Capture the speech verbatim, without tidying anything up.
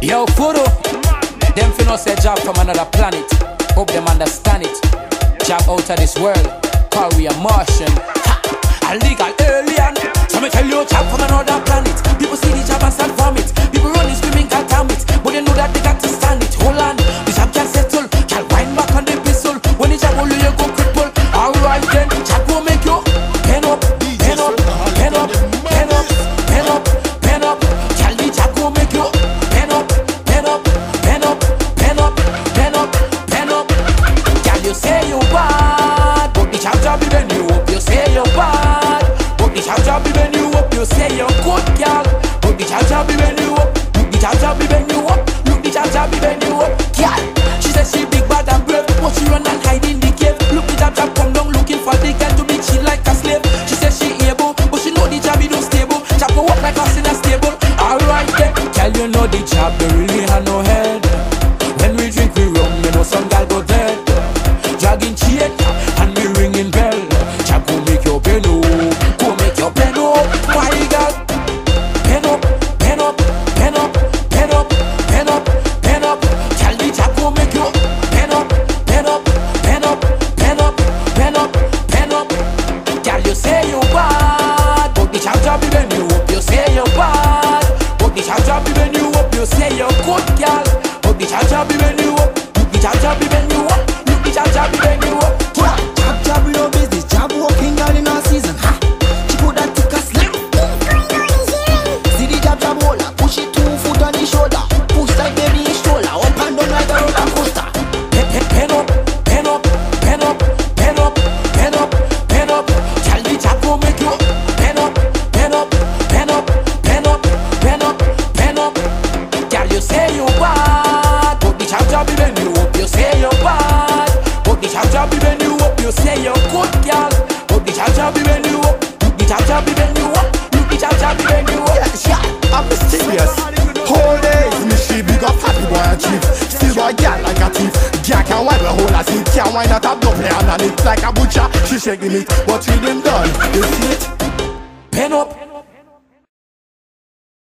Yo, Kudu, them finna say Jab from another planet. Hope them understand it. Jab out of this world, call we a Martian. Ha, a legal alien. So me tell you, Jab from another planet. People see the Jab and stand from it. People running screaming, can't damn it. But they know that they got to stand it. Hold on, the Jab can settle. Can wind back on the pistol. When the Jab will you go cripple. Alright then, Jab will make you pen up, pen up, pen up, pen up, pen up, pen up. Can the Jab go make you pen up, pen up, pen up, pen up, pen up, pen up. Can you say you bad, but the Jab Jab even you up. You say you bad, but the Jab Jab even you up. You say you good girl, but the Jab Jab even you up. The Jab Jab even you up. Look the Jab Jab even you up. Girl, she says she big bad and brave, but she run and hide in the cave. Look the Jab Jab come down looking for the girl to be chill like a slave. She says she able, but she know the Jab is no stable. Jab go walk like us in a stable. Alright then, girl you know the Jab they really have no head. When we drink we rum, you know some girl go dead. Dragging cheat and we ringing bell. Jab go make your pen up, go make your pen up. My girl, pen up, pen up, pen up. Pen up, pen up, pen up. Tell the Jab go make you pen up, pen up, pen up, pen up, pen up, pen up. Girl, you say you bad, but the Jab Jab even you up. You say you bad, but the Jab Jab even you up. You say you good girl, but the Jab Jab even you up. Look the Jab Jab even you up. Look the Jab Jab even you up. Jab Jab we no business. Jab walking all in our season. Ha, she put that tick a slap. See the Jab Jab roller, push it too. On the shoulder, push like baby stroller, up and down like a roller coaster. Pen up, pen up, pen up, pen up, pen up, pen up. Tell the Jab go make you pen up, pen up, pen up, pen up, pen up, pen up. Girl, you say you bad, but the Jab Jab even you up. You say you bad, but the Jab Jab even you up. You say you good girl, but the Jab Jab even you up. The Jab Jab even you up. The Jab Jab even you up. Yeah, I'm mysterious. Whole days, me she big up Happy Boy and Chief. Still boy girl like a thief. Girl can wipe a whole ass in. Can wind out a double and a knit. Like a butcher, she shake the meat. But with them done, you see it? Pen up.